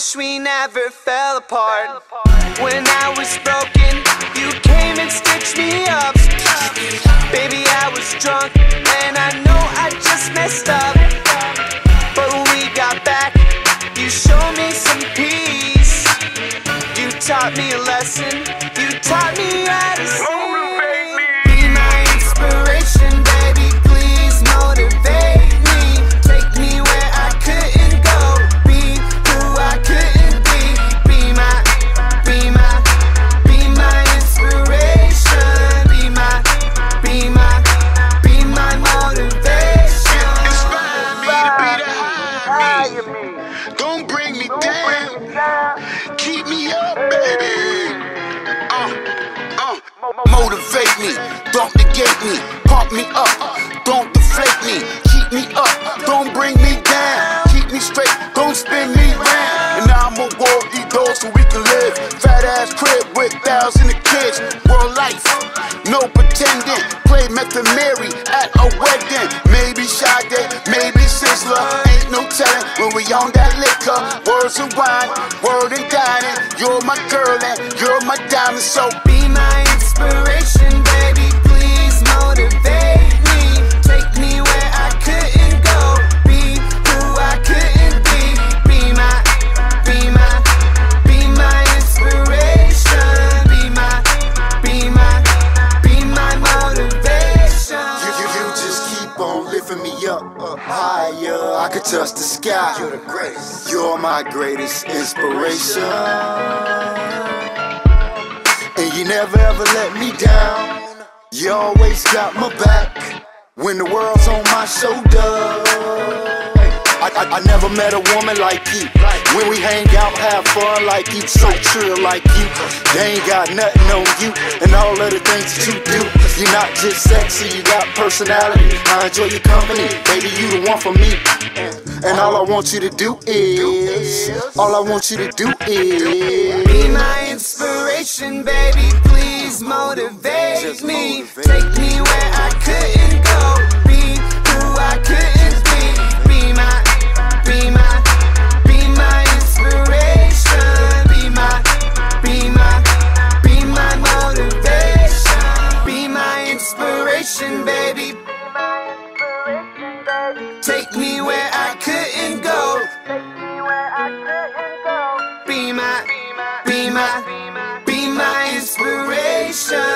wish we never fell apart. When I was broken, you came and stitched me up. Baby, I was drunk, and I know I just messed up. But we got back, you showed me some peace. You taught me a lesson, you taught me how to sing. Don't bring me down, keep me up, baby. Motivate me, don't negate me, pump me up, don't deflate me, keep me up, don't bring me down, keep me straight, don't spin me round. And I'ma war, eat those so we can live. Fat ass crib with thousands of kids, world life, no pretending. Play Method Mary at a wedding, maybe Sade, maybe Sizzler. When we on that liquor, words and wine, word and dining. You're my girl and you're my diamond, so be my inspiration, baby. Please motivate me, take me where I couldn't go, be who I couldn't be. Be my inspiration, be my motivation. You just keep on lifting me up higher. I could touch the sky. You're the greatest. You're my greatest inspiration. And you never ever let me down. You always got my back. When the world's on my shoulders. I never met a woman like you. When we hang out, have fun like you, so chill like you. They ain't got nothing on you, and all of the things that you do. You're not just sexy, you got personality. I enjoy your company, baby, you the one for me. And all I want you to do is, be my inspiration, baby, please motivate me. Take me where I couldn't go, be who I couldn't be. Be my inspiration, be my motivation, be my inspiration, baby. Take me where I couldn't go. Be my inspiration.